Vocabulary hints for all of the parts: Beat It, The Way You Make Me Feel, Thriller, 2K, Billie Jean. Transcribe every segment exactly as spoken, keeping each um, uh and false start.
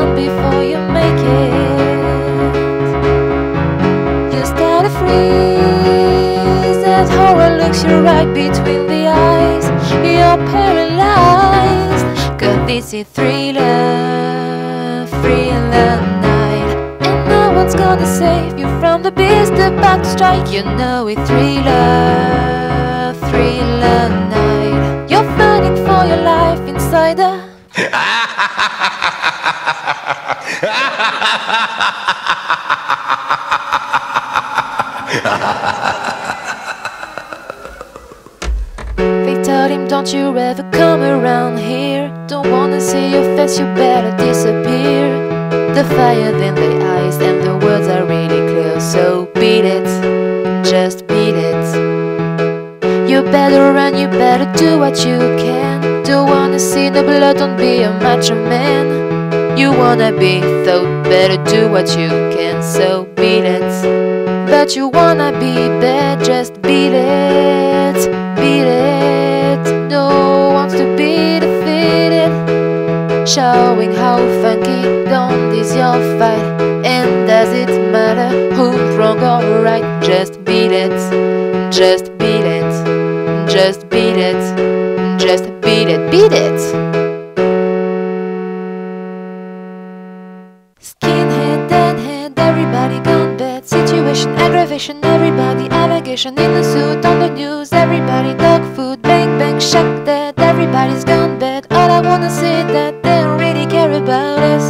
down before you make it. You start to freeze, that horror looks you right between the eyes. You're paralyzed, 'cause it's a thriller, thriller night. And no one's gonna save you from the beast about to strike. You know it's thriller, thriller night. You're fighting for your life inside the They told him, don't you ever come around here. Don't wanna see your face, you better disappear. The fire, then the eyes, and the words are really clear. So beat it, just beat it. You better run, you better do what you can. Don't wanna see the blood, don't be a macho man. You wanna be thought, better do what you can, so beat it. But you wanna be bad, just beat it, beat it. No one's to be defeated. Showing how funky don't is your fight. And does it matter who's wrong or right? Just beat it, just beat it, just beat it, just beat it, beat it. Aggravation, everybody, allegation in the suit, on the news, everybody, dog food, bang bang, shack dead, everybody's gone bad. All I wanna say that they don't really care about us.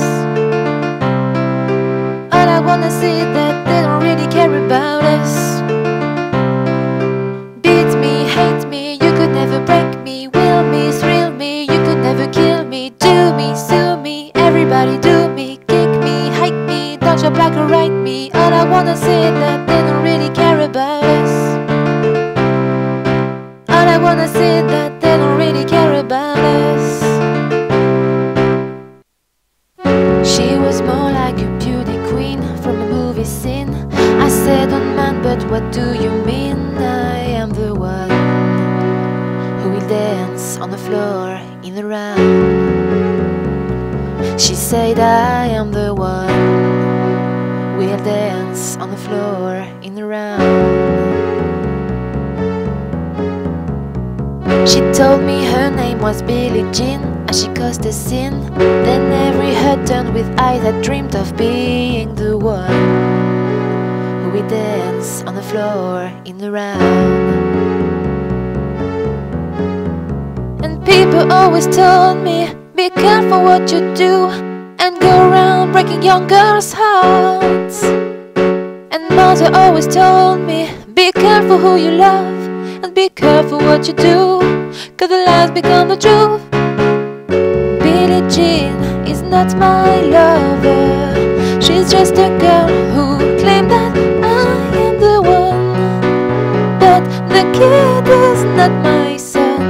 All I wanna say that they don't really care about us. Beat me, hate me, you could never break me, will me, thrill me, you could never kill me, do me, sue me, everybody do me, kick me, hate me, don't you black or right me. All I wanna say that they don't really care about us. All I wanna say that they don't really care about us. She was more like a beauty queen from a movie scene. I said, oh man, but what do you mean? I am the one who will dance on the floor in a round. She said, I am the one. We'll dance on the floor in a round. She told me her name was Billie Jean, and she caused a scene. Then every head turned with eyes that dreamed of being the one who will dance on the floor in a round. And people always told me, be careful what you do, and go around breaking young girls' hearts. And mother always told me, be careful who you love, and be careful what you do, 'cause the lies become the truth. Billie Jean is not my lover. She's just a girl who claimed that I am the one. But the kid is not my son.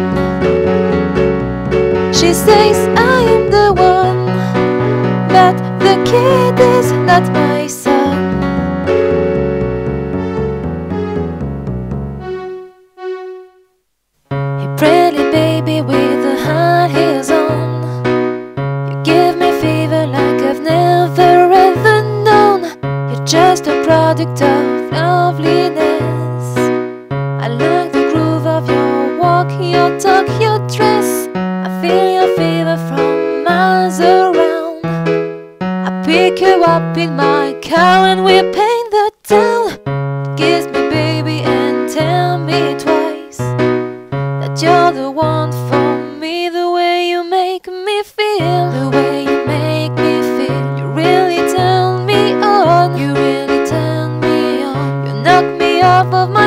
She says I am the one, but the kid is not my son. Hey pretty baby with the high heels on, you give me fever like I've never ever known. You're just a product of loveliness. I like the groove of your walk, your talk, your dress. I feel your fever from miles around. Pick you up in my car and we paint the town. Kiss me baby and tell me twice that you're the one for me. The way you make me feel, the way you make me feel, you really turn me on, you really turn me on. You knock me off of my